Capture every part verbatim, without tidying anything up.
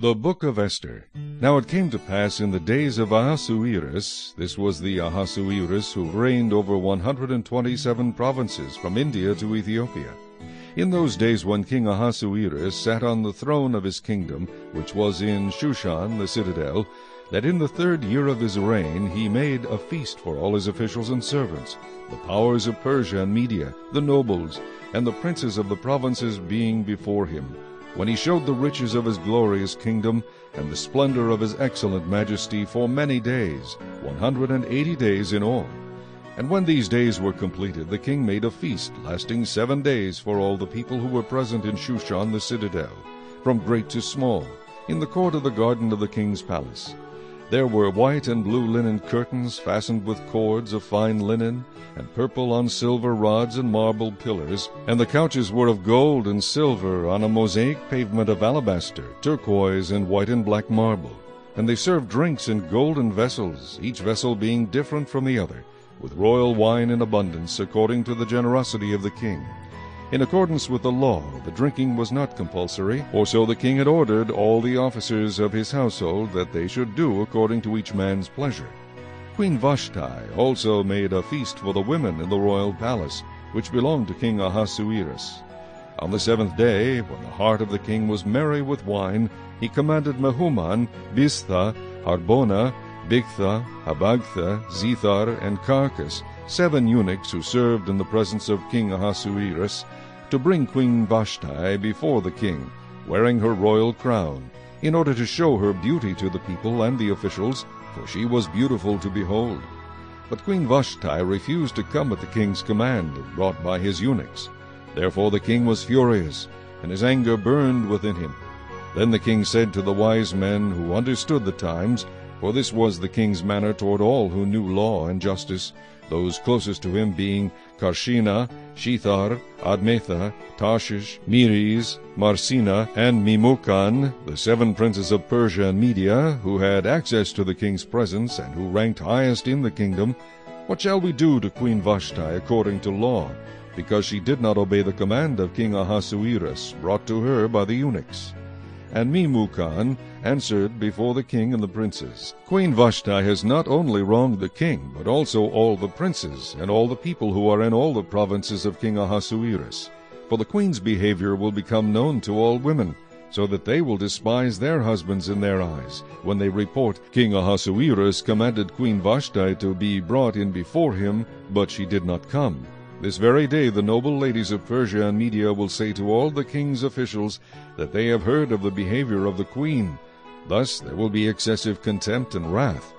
The Book of Esther. Now it came to pass in the days of Ahasuerus, this was the Ahasuerus who reigned over one hundred and twenty-seven provinces from India to Ethiopia. In those days when King Ahasuerus sat on the throne of his kingdom, which was in Shushan the citadel, that in the third year of his reign he made a feast for all his officials and servants, the powers of Persia and Media, the nobles, and the princes of the provinces being before him. When he showed the riches of his glorious kingdom, and the splendor of his excellent majesty for many days, one hundred and eighty days in all. And when these days were completed, the king made a feast lasting seven days for all the people who were present in Shushan the citadel, from great to small, in the court of the garden of the king's palace. There were white and blue linen curtains fastened with cords of fine linen, and purple on silver rods and marble pillars, and the couches were of gold and silver on a mosaic pavement of alabaster, turquoise, and white and black marble. And they served drinks in golden vessels, each vessel being different from the other, with royal wine in abundance according to the generosity of the king. In accordance with the law, the drinking was not compulsory, for so the king had ordered all the officers of his household that they should do according to each man's pleasure. Queen Vashti also made a feast for the women in the royal palace, which belonged to King Ahasuerus. On the seventh day, when the heart of the king was merry with wine, he commanded Mehuman, Bistha, Harbona, Bigtha, Abagtha, Zithar, and Carkas, seven eunuchs who served in the presence of King Ahasuerus, to bring Queen Vashti before the king, wearing her royal crown, in order to show her beauty to the people and the officials, for she was beautiful to behold. But Queen Vashti refused to come at the king's command, brought by his eunuchs. Therefore the king was furious, and his anger burned within him. Then the king said to the wise men who understood the times, for this was the king's manner toward all who knew law and justice, those closest to him being Karshina, Shethar, Admetha, Tarshish, Miris, Marsina, and Mimukan, the seven princes of Persia and Media, who had access to the king's presence and who ranked highest in the kingdom, "What shall we do to Queen Vashti according to law, because she did not obey the command of King Ahasuerus brought to her by the eunuchs?" And Mimukan answered before the king and the princes, "Queen Vashti has not only wronged the king, but also all the princes, and all the people who are in all the provinces of King Ahasuerus. For the queen's behavior will become known to all women, so that they will despise their husbands in their eyes, when they report, 'King Ahasuerus commanded Queen Vashti to be brought in before him, but she did not come.' This very day the noble ladies of Persia and Media will say to all the king's officials that they have heard of the behavior of the queen. Thus there will be excessive contempt and wrath.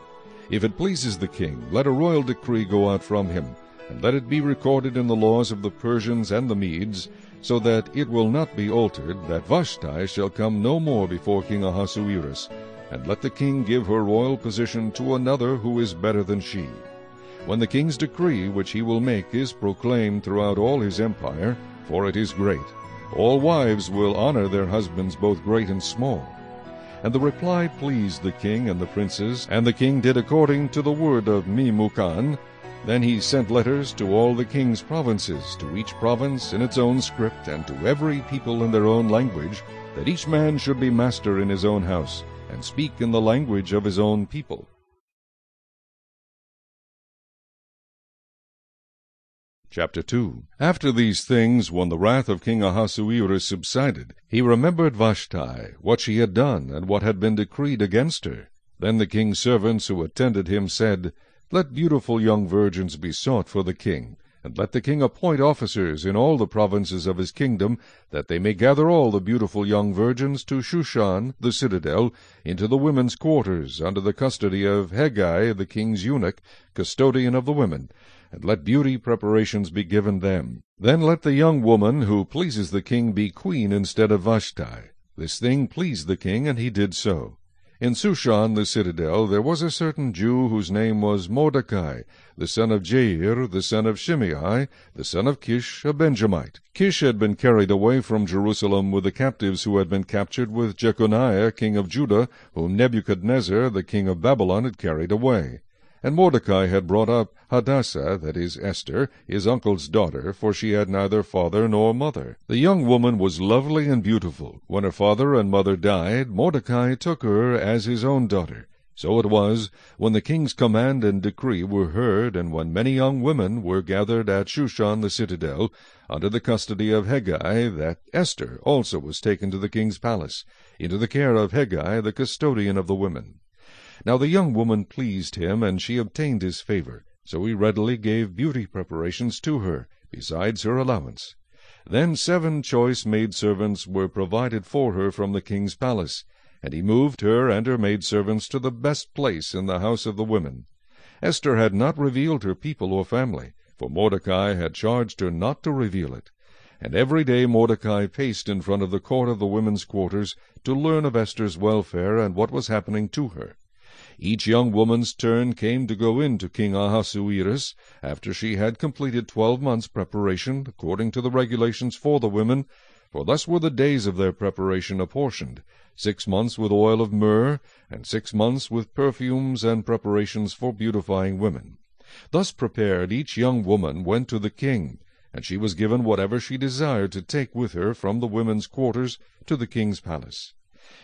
If it pleases the king, let a royal decree go out from him, and let it be recorded in the laws of the Persians and the Medes, so that it will not be altered, that Vashti shall come no more before King Ahasuerus, and let the king give her royal position to another who is better than she. When the king's decree which he will make is proclaimed throughout all his empire, for it is great, all wives will honor their husbands, both great and small." And the reply pleased the king and the princes, and the king did according to the word of Mimukan. Then he sent letters to all the king's provinces, to each province in its own script, and to every people in their own language, that each man should be master in his own house, and speak in the language of his own people. Chapter two. After these things, when the wrath of King Ahasuerus subsided, he remembered Vashti, what she had done, and what had been decreed against her. Then the king's servants who attended him said, "Let beautiful young virgins be sought for the king, and let the king appoint officers in all the provinces of his kingdom, that they may gather all the beautiful young virgins to Shushan, the citadel, into the women's quarters, under the custody of Hegai, the king's eunuch, custodian of the women, and let beauty preparations be given them. Then let the young woman who pleases the king be queen instead of Vashti." This thing pleased the king, and he did so. In Shushan the citadel there was a certain Jew whose name was Mordecai, the son of Jeir, the son of Shimei, the son of Kish, a Benjamite. Kish had been carried away from Jerusalem with the captives who had been captured with Jeconiah, king of Judah, whom Nebuchadnezzar, the king of Babylon, had carried away. And Mordecai had brought up Hadassah, that is, Esther, his uncle's daughter, for she had neither father nor mother. The young woman was lovely and beautiful. When her father and mother died, Mordecai took her as his own daughter. So it was, when the king's command and decree were heard, and when many young women were gathered at Shushan the citadel, under the custody of Hegai, that Esther also was taken to the king's palace, into the care of Hegai, the custodian of the women. Now the young woman pleased him, and she obtained his favor, so he readily gave beauty preparations to her, besides her allowance. Then seven choice maidservants were provided for her from the king's palace, and he moved her and her maidservants to the best place in the house of the women. Esther had not revealed her people or family, for Mordecai had charged her not to reveal it. And every day Mordecai paced in front of the court of the women's quarters to learn of Esther's welfare and what was happening to her. Each young woman's turn came to go in to King Ahasuerus, after she had completed twelve months' preparation, according to the regulations for the women, for thus were the days of their preparation apportioned, six months with oil of myrrh, and six months with perfumes and preparations for beautifying women. Thus prepared, each young woman went to the king, and she was given whatever she desired to take with her from the women's quarters to the king's palace.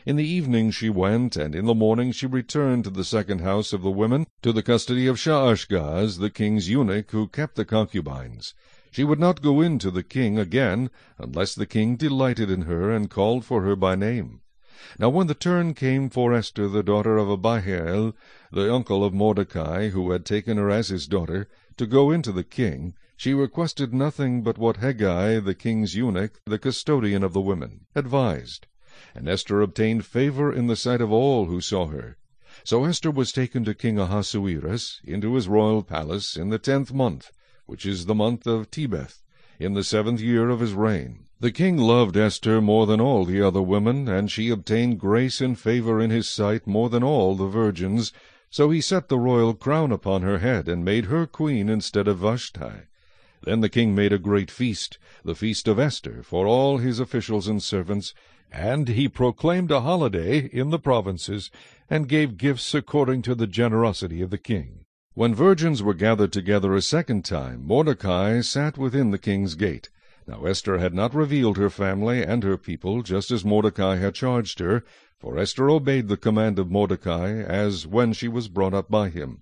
In the evening she went, and in the morning she returned to the second house of the women, to the custody of Shaashgaz, the king's eunuch, who kept the concubines. She would not go in to the king again, unless the king delighted in her and called for her by name. Now when the turn came for Esther, the daughter of Abihail, the uncle of Mordecai, who had taken her as his daughter, to go in to the king, she requested nothing but what Hegai, the king's eunuch, the custodian of the women, advised. And Esther obtained favor in the sight of all who saw her. So Esther was taken to King Ahasuerus, into his royal palace, in the tenth month, which is the month of Tebeth, in the seventh year of his reign. The king loved Esther more than all the other women, and she obtained grace and favor in his sight more than all the virgins. So he set the royal crown upon her head, and made her queen instead of Vashti. Then the king made a great feast, the feast of Esther, for all his officials and servants, and he proclaimed a holiday in the provinces, and gave gifts according to the generosity of the king. When virgins were gathered together a second time, Mordecai sat within the king's gate. Now Esther had not revealed her family and her people, just as Mordecai had charged her, for Esther obeyed the command of Mordecai, as when she was brought up by him.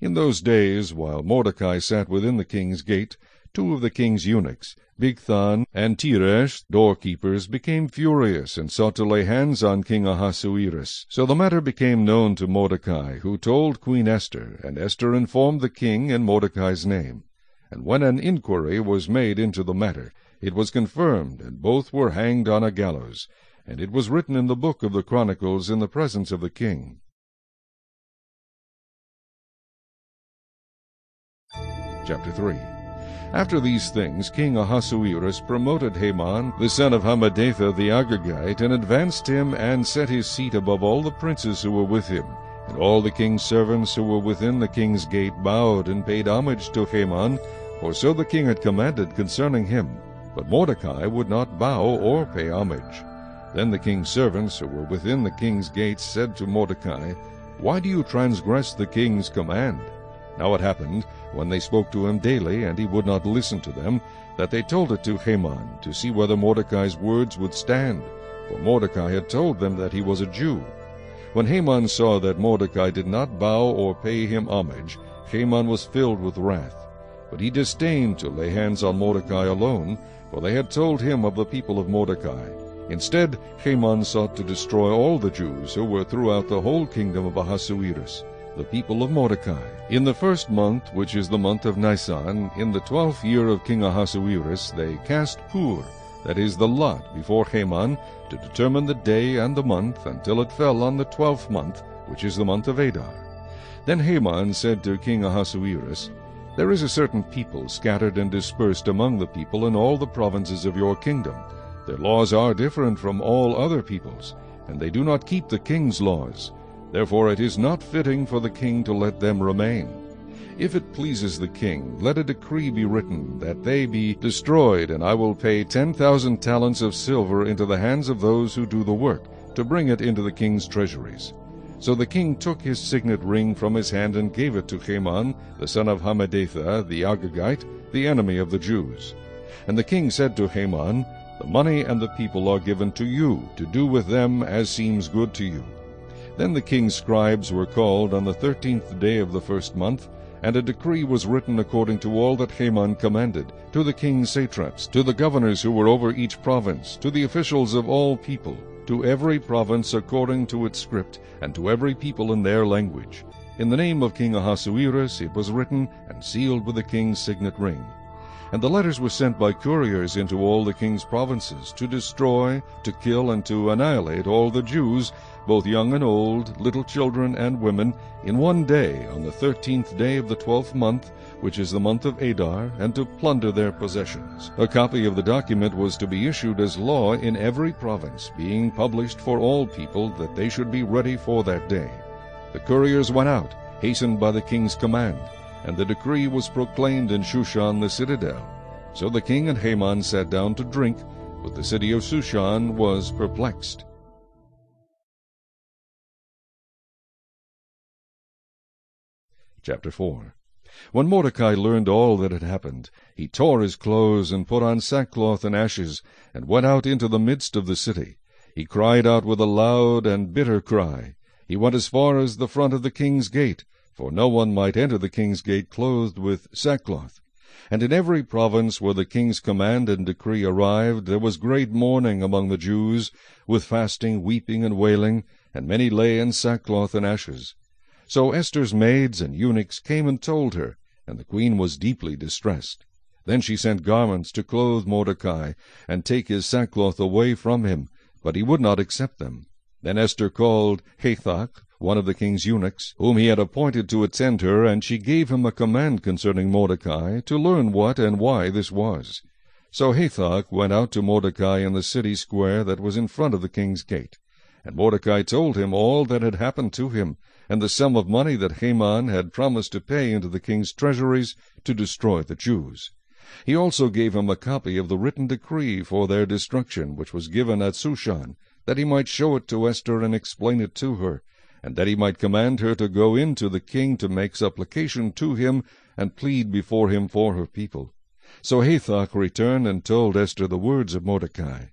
In those days, while Mordecai sat within the king's gate, two of the king's eunuchs, Bigtha and Tiresh, doorkeepers, became furious and sought to lay hands on King Ahasuerus. So the matter became known to Mordecai, who told Queen Esther, and Esther informed the king in Mordecai's name. And when an inquiry was made into the matter, it was confirmed, and both were hanged on a gallows. And it was written in the book of the Chronicles in the presence of the king. Chapter three. After these things, King Ahasuerus promoted Haman, the son of Hammedatha the Agagite, and advanced him, and set his seat above all the princes who were with him. And all the king's servants who were within the king's gate bowed and paid homage to Haman, for so the king had commanded concerning him. But Mordecai would not bow or pay homage. Then the king's servants who were within the king's gates said to Mordecai, "Why do you transgress the king's command?" Now it happened, when they spoke to him daily, and he would not listen to them, that they told it to Haman, to see whether Mordecai's words would stand, for Mordecai had told them that he was a Jew. When Haman saw that Mordecai did not bow or pay him homage, Haman was filled with wrath. But he disdained to lay hands on Mordecai alone, for they had told him of the people of Mordecai. Instead, Haman sought to destroy all the Jews who were throughout the whole kingdom of Ahasuerus, the people of Mordecai. In the first month, which is the month of Nisan, in the twelfth year of King Ahasuerus, they cast Pur, that is, the lot, before Haman, to determine the day and the month, until it fell on the twelfth month, which is the month of Adar. Then Haman said to King Ahasuerus, "There is a certain people scattered and dispersed among the people in all the provinces of your kingdom. Their laws are different from all other peoples, and they do not keep the king's laws. Therefore it is not fitting for the king to let them remain. If it pleases the king, let a decree be written, that they be destroyed, and I will pay ten thousand talents of silver into the hands of those who do the work, to bring it into the king's treasuries. So the king took his signet ring from his hand and gave it to Haman, the son of Hammedatha, the Agagite, the enemy of the Jews. And the king said to Haman, The money and the people are given to you, to do with them as seems good to you. Then the king's scribes were called on the thirteenth day of the first month, and a decree was written according to all that Haman commanded, to the king's satraps, to the governors who were over each province, to the officials of all people, to every province according to its script, and to every people in their language. In the name of King Ahasuerus it was written, and sealed with the king's signet ring. And the letters were sent by couriers into all the king's provinces, to destroy, to kill, and to annihilate all the Jews, both young and old, little children and women, in one day, on the thirteenth day of the twelfth month, which is the month of Adar, and to plunder their possessions. A copy of the document was to be issued as law in every province, being published for all people, that they should be ready for that day. The couriers went out, hastened by the king's command, and the decree was proclaimed in Shushan the citadel. So the king and Haman sat down to drink, but the city of Shushan was perplexed. Chapter four. When Mordecai learned all that had happened, he tore his clothes and put on sackcloth and ashes, and went out into the midst of the city. He cried out with a loud and bitter cry. He went as far as the front of the king's gate, for no one might enter the king's gate clothed with sackcloth. And in every province where the king's command and decree arrived, there was great mourning among the Jews, with fasting, weeping, and wailing, and many lay in sackcloth and ashes. So Esther's maids and eunuchs came and told her, and the queen was deeply distressed. Then she sent garments to clothe Mordecai, and take his sackcloth away from him, but he would not accept them. Then Esther called Hathach, one of the king's eunuchs, whom he had appointed to attend her, and she gave him a command concerning Mordecai, to learn what and why this was. So Hathach went out to Mordecai in the city square that was in front of the king's gate. And Mordecai told him all that had happened to him, and the sum of money that Haman had promised to pay into the king's treasuries to destroy the Jews. He also gave him a copy of the written decree for their destruction, which was given at Shushan, that he might show it to Esther and explain it to her, and that he might command her to go in to the king to make supplication to him, and plead before him for her people. So Hathach returned and told Esther the words of Mordecai.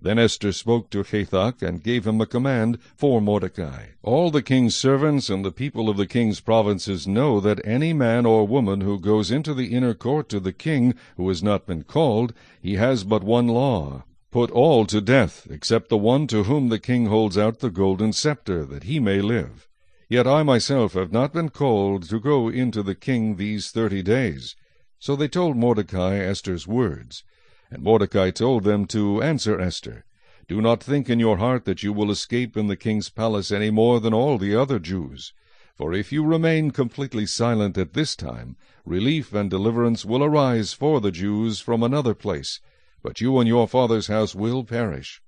Then Esther spoke to Hathach, and gave him a command for Mordecai. All the king's servants and the people of the king's provinces know that any man or woman who goes into the inner court to the king, who has not been called, he has but one law: put all to death, except the one to whom the king holds out the golden scepter, that he may live. Yet I myself have not been called to go into the king these thirty days. So they told Mordecai Esther's words. And Mordecai told them to answer Esther, Do not think in your heart that you will escape in the king's palace any more than all the other Jews. For if you remain completely silent at this time, relief and deliverance will arise for the Jews from another place, but you and your father's house will perish.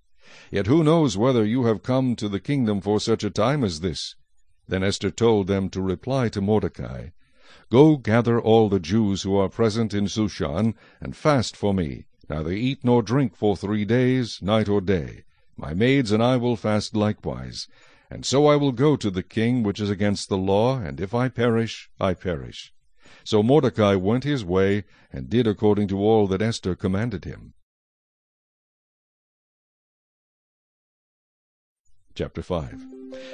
Yet who knows whether you have come to the kingdom for such a time as this? Then Esther told them to reply to Mordecai, Go gather all the Jews who are present in Shushan, and fast for me. Neither eat nor drink for three days, night or day. My maids and I will fast likewise. And so I will go to the king, which is against the law, and if I perish, I perish. So Mordecai went his way, and did according to all that Esther commanded him. Chapter five.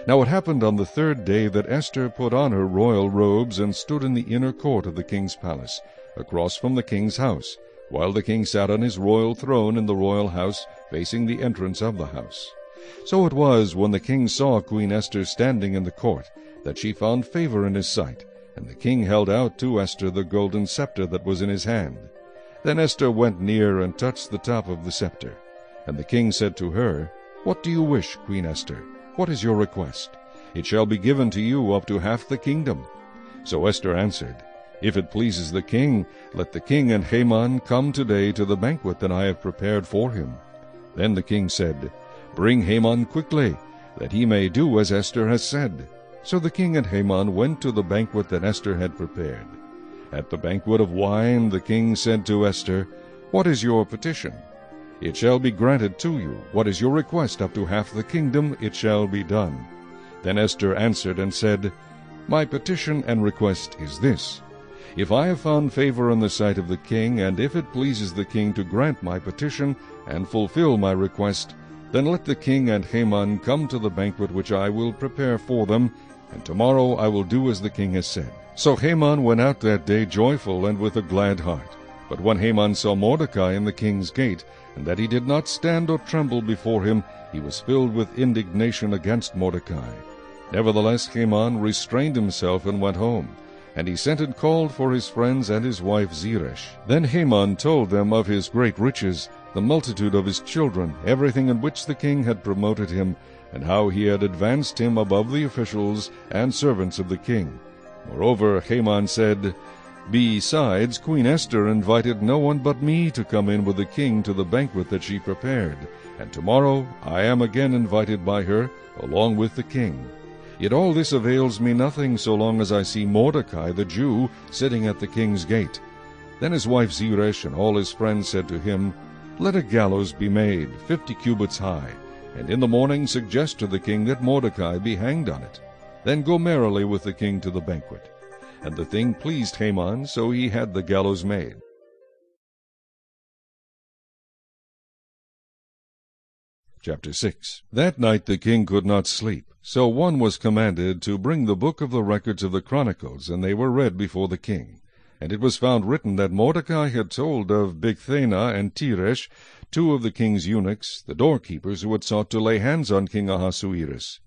Now it happened on the third day that Esther put on her royal robes, and stood in the inner court of the king's palace, across from the king's house, while the king sat on his royal throne in the royal house, facing the entrance of the house. So it was, when the king saw Queen Esther standing in the court, that she found favor in his sight, and the king held out to Esther the golden scepter that was in his hand. Then Esther went near and touched the top of the scepter. And the king said to her, What do you wish, Queen Esther? What is your request? It shall be given to you up to half the kingdom. So Esther answered, If it pleases the king, let the king and Haman come today to the banquet that I have prepared for him. Then the king said, Bring Haman quickly, that he may do as Esther has said. So the king and Haman went to the banquet that Esther had prepared. At the banquet of wine, the king said to Esther, What is your petition? It shall be granted to you. What is your request up to half the kingdom? It shall be done. Then Esther answered and said, My petition and request is this. If I have found favor in the sight of the king, and if it pleases the king to grant my petition and fulfill my request, then let the king and Haman come to the banquet which I will prepare for them, and tomorrow I will do as the king has said. So Haman went out that day joyful and with a glad heart. But when Haman saw Mordecai in the king's gate, and that he did not stand or tremble before him, he was filled with indignation against Mordecai. Nevertheless Haman restrained himself and went home. And he sent and called for his friends and his wife Zeresh. Then Haman told them of his great riches, the multitude of his children, everything in which the king had promoted him, and how he had advanced him above the officials and servants of the king. Moreover, Haman said, Besides, Queen Esther invited no one but me to come in with the king to the banquet that she prepared, and tomorrow I am again invited by her, along with the king. Yet all this avails me nothing so long as I see Mordecai the Jew sitting at the king's gate. Then his wife Zeresh and all his friends said to him, Let a gallows be made, fifty cubits high, and in the morning suggest to the king that Mordecai be hanged on it. Then go merrily with the king to the banquet. And the thing pleased Haman, so he had the gallows made. Chapter six. That night the king could not sleep, so one was commanded to bring the book of the records of the chronicles, and they were read before the king. And it was found written that Mordecai had told of Bigtha and Tiresh, two of the king's eunuchs, the doorkeepers who had sought to lay hands on King Ahasuerus.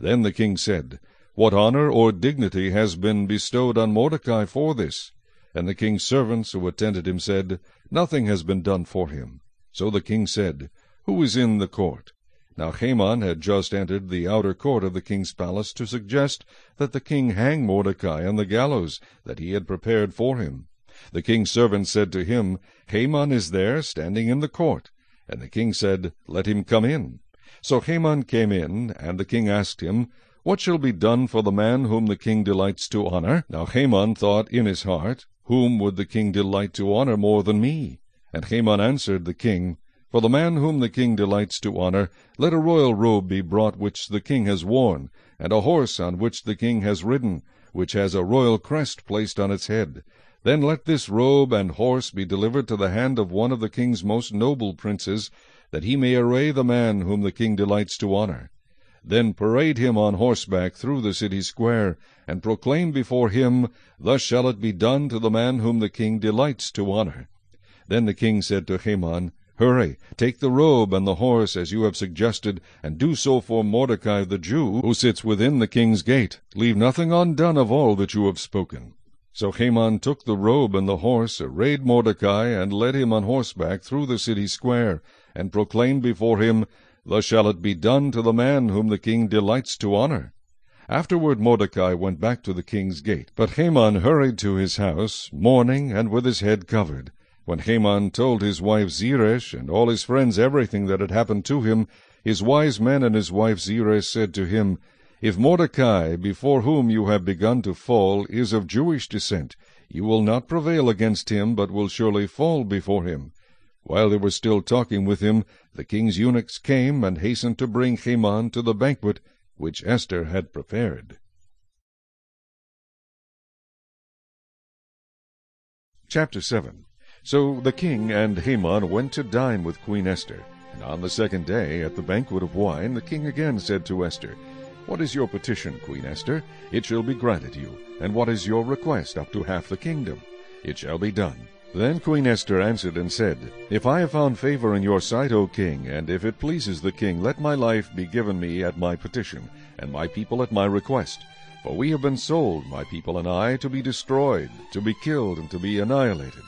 Then the king said, What honor or dignity has been bestowed on Mordecai for this? And the king's servants who attended him said, Nothing has been done for him. So the king said, Who is in the court? Now Haman had just entered the outer court of the king's palace to suggest that the king hang Mordecai on the gallows that he had prepared for him. The king's servant said to him, Haman is there, standing in the court. And the king said, Let him come in. So Haman came in, and the king asked him, What shall be done for the man whom the king delights to honor? Now Haman thought in his heart, Whom would the king delight to honor more than me? And Haman answered the king, For the man whom the king delights to honor, let a royal robe be brought which the king has worn, and a horse on which the king has ridden, which has a royal crest placed on its head. Then let this robe and horse be delivered to the hand of one of the king's most noble princes, that he may array the man whom the king delights to honor. Then parade him on horseback through the city square, and proclaim before him, Thus shall it be done to the man whom the king delights to honor. Then the king said to Haman, Hurry, take the robe and the horse, as you have suggested, and do so for Mordecai the Jew, who sits within the king's gate. Leave nothing undone of all that you have spoken. So Haman took the robe and the horse, arrayed Mordecai, and led him on horseback through the city square, and proclaimed before him, Thus shall it be done to the man whom the king delights to honor. Afterward Mordecai went back to the king's gate. But Haman hurried to his house, mourning and with his head covered. When Haman told his wife Zeresh and all his friends everything that had happened to him, his wise men and his wife Zeresh said to him, If Mordecai, before whom you have begun to fall, is of Jewish descent, you will not prevail against him, but will surely fall before him. While they were still talking with him, the king's eunuchs came and hastened to bring Haman to the banquet which Esther had prepared. Chapter seven. So the king and Haman went to dine with Queen Esther, and on the second day, at the banquet of wine, the king again said to Esther, What is your petition, Queen Esther? It shall be granted you. And what is your request up to half the kingdom? It shall be done. Then Queen Esther answered and said, If I have found favor in your sight, O king, and if it pleases the king, let my life be given me at my petition, and my people at my request. For we have been sold, my people and I, to be destroyed, to be killed, and to be annihilated.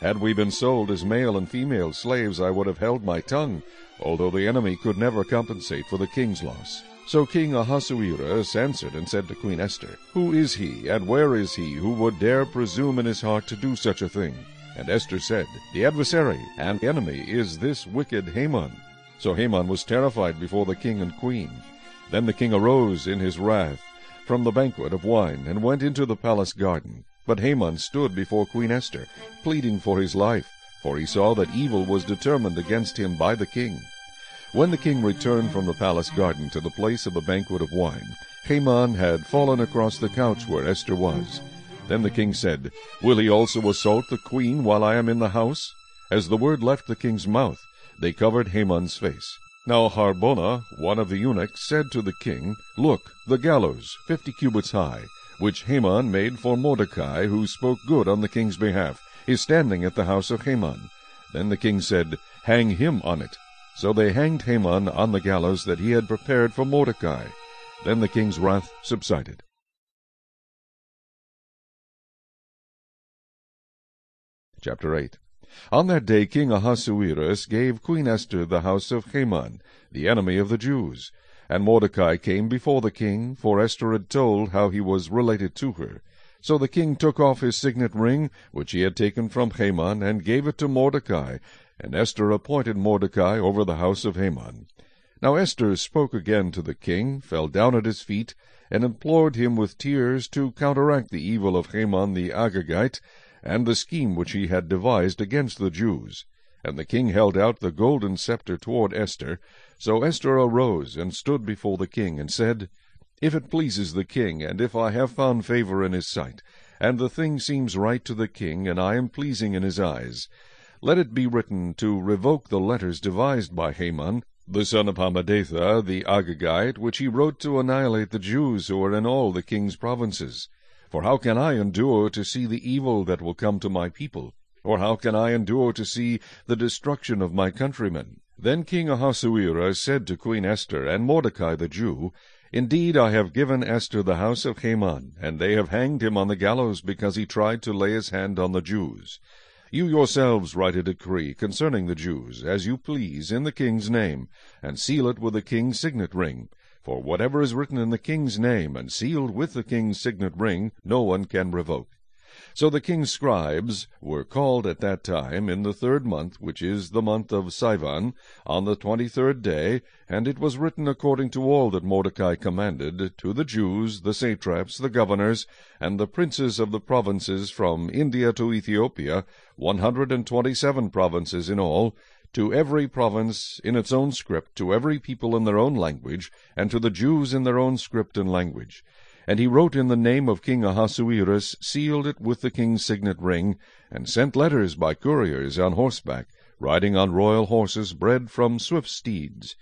Had we been sold as male and female slaves, I would have held my tongue, although the enemy could never compensate for the king's loss. So King Ahasuerus answered and said to Queen Esther, Who is he, and where is he, who would dare presume in his heart to do such a thing? And Esther said, The adversary and enemy is this wicked Haman. So Haman was terrified before the king and queen. Then the king arose in his wrath from the banquet of wine, and went into the palace garden. But Haman stood before Queen Esther, pleading for his life, for he saw that evil was determined against him by the king. When the king returned from the palace garden to the place of the banquet of wine, Haman had fallen across the couch where Esther was. Then the king said, "Will he also assault the queen while I am in the house?" As the word left the king's mouth, they covered Haman's face. Now Harbona, one of the eunuchs, said to the king, "Look, the gallows, fifty cubits high, which Haman made for Mordecai, who spoke good on the king's behalf, is standing at the house of Haman." Then the king said, "Hang him on it." So they hanged Haman on the gallows that he had prepared for Mordecai. Then the king's wrath subsided. Chapter eight. On that day King Ahasuerus gave Queen Esther the house of Haman, the enemy of the Jews. And Mordecai came before the king, for Esther had told how he was related to her. So the king took off his signet ring, which he had taken from Haman, and gave it to Mordecai. And Esther appointed Mordecai over the house of Haman. Now Esther spoke again to the king, fell down at his feet, and implored him with tears to counteract the evil of Haman the Agagite, and the scheme which he had devised against the Jews. And the king held out the golden scepter toward Esther. So Esther arose and stood before the king, and said, "If it pleases the king, and if I have found favor in his sight, and the thing seems right to the king, and I am pleasing in his eyes, let it be written to revoke the letters devised by Haman, the son of Hammedatha, the Agagite, which he wrote to annihilate the Jews who are in all the king's provinces. For how can I endure to see the evil that will come to my people? Or how can I endure to see the destruction of my countrymen?" Then King Ahasuerus said to Queen Esther and Mordecai the Jew, "Indeed, I have given Esther the house of Haman, and they have hanged him on the gallows because he tried to lay his hand on the Jews. You yourselves write a decree concerning the Jews, as you please, in the king's name, and seal it with the king's signet ring. For whatever is written in the king's name and sealed with the king's signet ring, no one can revoke." So the king's scribes were called at that time in the third month, which is the month of Sivan, on the twenty-third day, and it was written according to all that Mordecai commanded, to the Jews, the satraps, the governors, and the princes of the provinces from India to Ethiopia, one hundred and twenty-seven provinces in all, to every province in its own script, to every people in their own language, and to the Jews in their own script and language. And he wrote in the name of King Ahasuerus, sealed it with the king's signet ring, and sent letters by couriers on horseback, riding on royal horses bred from swift steeds.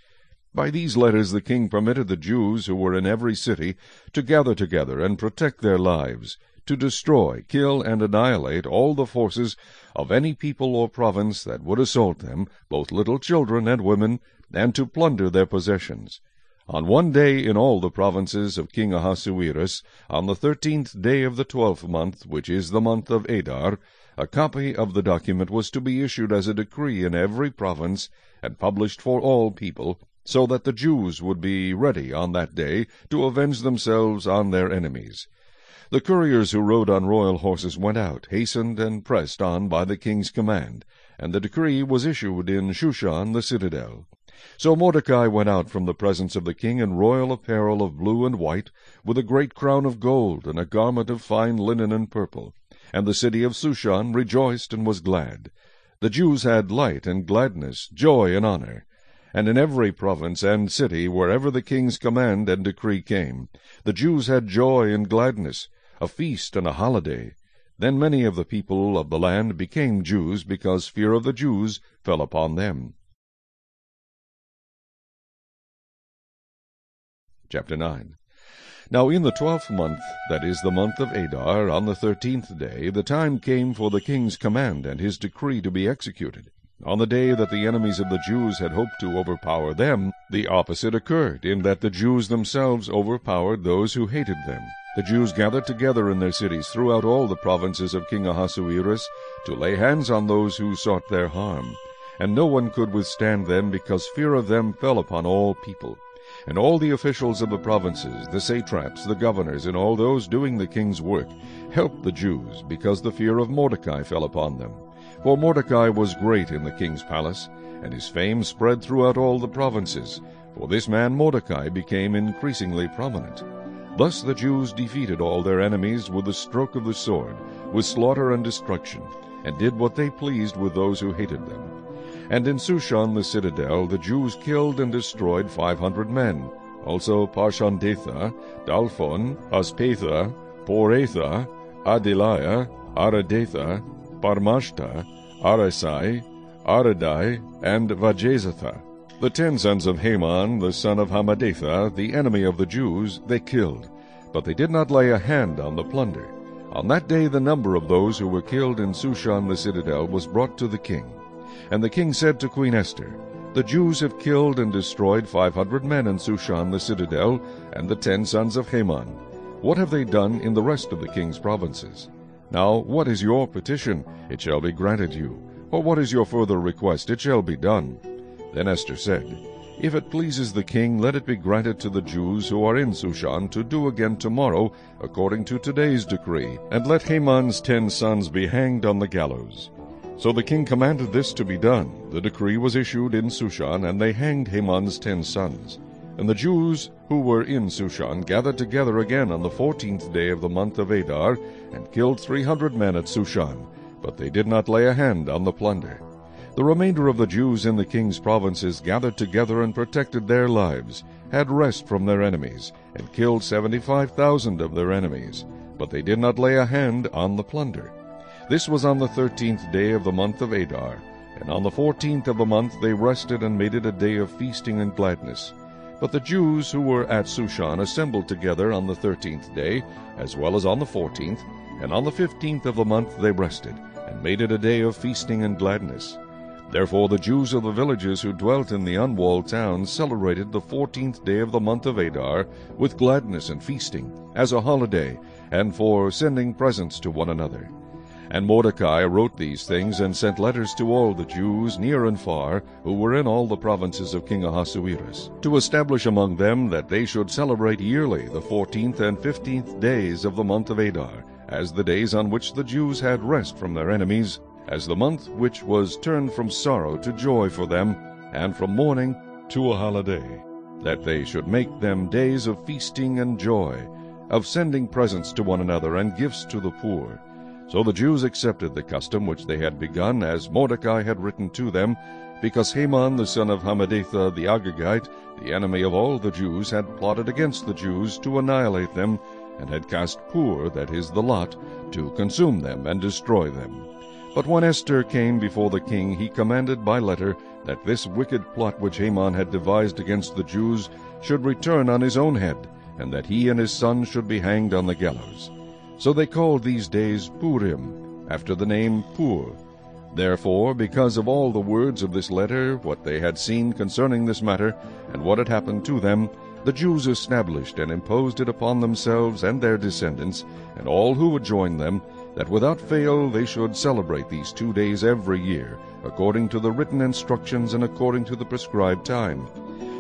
By these letters the king permitted the Jews who were in every city to gather together and protect their lives, to destroy, kill, and annihilate all the forces of any people or province that would assault them, both little children and women, and to plunder their possessions. On one day in all the provinces of King Ahasuerus, on the thirteenth day of the twelfth month, which is the month of Adar, a copy of the document was to be issued as a decree in every province, and published for all people, so that the Jews would be ready on that day to avenge themselves on their enemies. The couriers who rode on royal horses went out, hastened and pressed on by the king's command, and the decree was issued in Shushan the citadel. So Mordecai went out from the presence of the king in royal apparel of blue and white, with a great crown of gold, and a garment of fine linen and purple. And the city of Shushan rejoiced and was glad. The Jews had light and gladness, joy and honor. And in every province and city, wherever the king's command and decree came, the Jews had joy and gladness, a feast and a holiday. Then many of the people of the land became Jews, because fear of the Jews fell upon them. Chapter nine. Now in the twelfth month, that is the month of Adar, on the thirteenth day, the time came for the king's command and his decree to be executed. On the day that the enemies of the Jews had hoped to overpower them, the opposite occurred, in that the Jews themselves overpowered those who hated them. The Jews gathered together in their cities throughout all the provinces of King Ahasuerus to lay hands on those who sought their harm. And no one could withstand them, because fear of them fell upon all people. And all the officials of the provinces, the satraps, the governors, and all those doing the king's work, helped the Jews, because the fear of Mordecai fell upon them. For Mordecai was great in the king's palace, and his fame spread throughout all the provinces. For this man Mordecai became increasingly prominent. Thus the Jews defeated all their enemies with the stroke of the sword, with slaughter and destruction, and did what they pleased with those who hated them. And in Shushan the citadel the Jews killed and destroyed five hundred men, also Parshandatha, Dalphon, Aspatha, Poratha, Adeliah, Aradatha, Parmashta, Arasai, Aradai, and Vajezatha. The ten sons of Haman, the son of Hammedatha, the enemy of the Jews, they killed, but they did not lay a hand on the plunder. On that day the number of those who were killed in Shushan the citadel was brought to the king. And the king said to Queen Esther, The Jews have killed and destroyed five hundred men in Shushan the citadel, and the ten sons of Haman. What have they done in the rest of the king's provinces? Now what is your petition? It shall be granted you. Or what is your further request? It shall be done. Then Esther said, If it pleases the king, let it be granted to the Jews who are in Shushan to do again tomorrow, according to today's decree, and let Haman's ten sons be hanged on the gallows. So the king commanded this to be done. The decree was issued in Shushan, and they hanged Haman's ten sons. And the Jews who were in Shushan gathered together again on the fourteenth day of the month of Adar, and killed three hundred men at Shushan, but they did not lay a hand on the plunder. The remainder of the Jews in the king's provinces gathered together and protected their lives, had rest from their enemies, and killed seventy-five thousand of their enemies, but they did not lay a hand on the plunder. This was on the thirteenth day of the month of Adar, and on the fourteenth of the month they rested and made it a day of feasting and gladness. But the Jews who were at Shushan assembled together on the thirteenth day, as well as on the fourteenth, and on the fifteenth of the month they rested, and made it a day of feasting and gladness. Therefore the Jews of the villages who dwelt in the unwalled towns celebrated the fourteenth day of the month of Adar with gladness and feasting, as a holiday, and for sending presents to one another. And Mordecai wrote these things, and sent letters to all the Jews, near and far, who were in all the provinces of King Ahasuerus, to establish among them that they should celebrate yearly the fourteenth and fifteenth days of the month of Adar, as the days on which the Jews had rest from their enemies, as the month which was turned from sorrow to joy for them, and from mourning to a holiday, that they should make them days of feasting and joy, of sending presents to one another and gifts to the poor. So the Jews accepted the custom which they had begun, as Mordecai had written to them, because Haman the son of Hammedatha the Agagite, the enemy of all the Jews, had plotted against the Jews to annihilate them, and had cast Pur, that is the lot, to consume them and destroy them. But when Esther came before the king, he commanded by letter that this wicked plot which Haman had devised against the Jews should return on his own head, and that he and his son should be hanged on the gallows. So they called these days Purim, after the name Pur. Therefore, because of all the words of this letter, what they had seen concerning this matter, and what had happened to them, the Jews established and imposed it upon themselves and their descendants, and all who would join them, that without fail they should celebrate these two days every year, according to the written instructions and according to the prescribed time,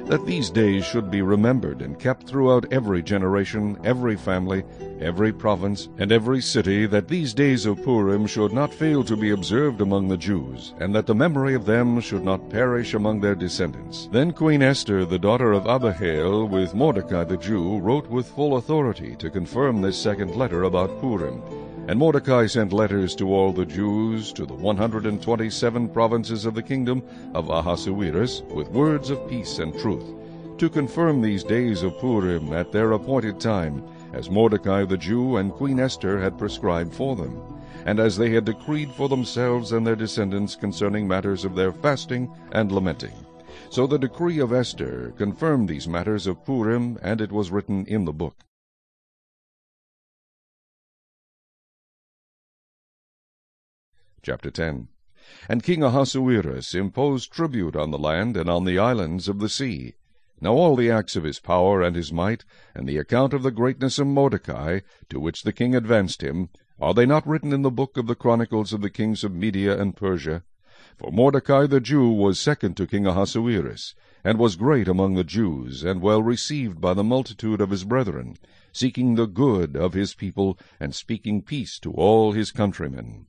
that these days should be remembered and kept throughout every generation, every family, every province, and every city, that these days of Purim should not fail to be observed among the Jews, and that the memory of them should not perish among their descendants. Then Queen Esther, the daughter of Abihail, with Mordecai the Jew, wrote with full authority to confirm this second letter about Purim. And Mordecai sent letters to all the Jews, to the one hundred and twenty-seven provinces of the kingdom of Ahasuerus, with words of peace and truth, to confirm these days of Purim at their appointed time, as Mordecai the Jew and Queen Esther had prescribed for them, and as they had decreed for themselves and their descendants concerning matters of their fasting and lamenting. So the decree of Esther confirmed these matters of Purim, and it was written in the book. Chapter ten. And King Ahasuerus imposed tribute on the land and on the islands of the sea. Now all the acts of his power and his might, and the account of the greatness of Mordecai, to which the king advanced him, are they not written in the book of the chronicles of the kings of Media and Persia? For Mordecai the Jew was second to King Ahasuerus, and was great among the Jews, and well received by the multitude of his brethren, seeking the good of his people, and speaking peace to all his countrymen.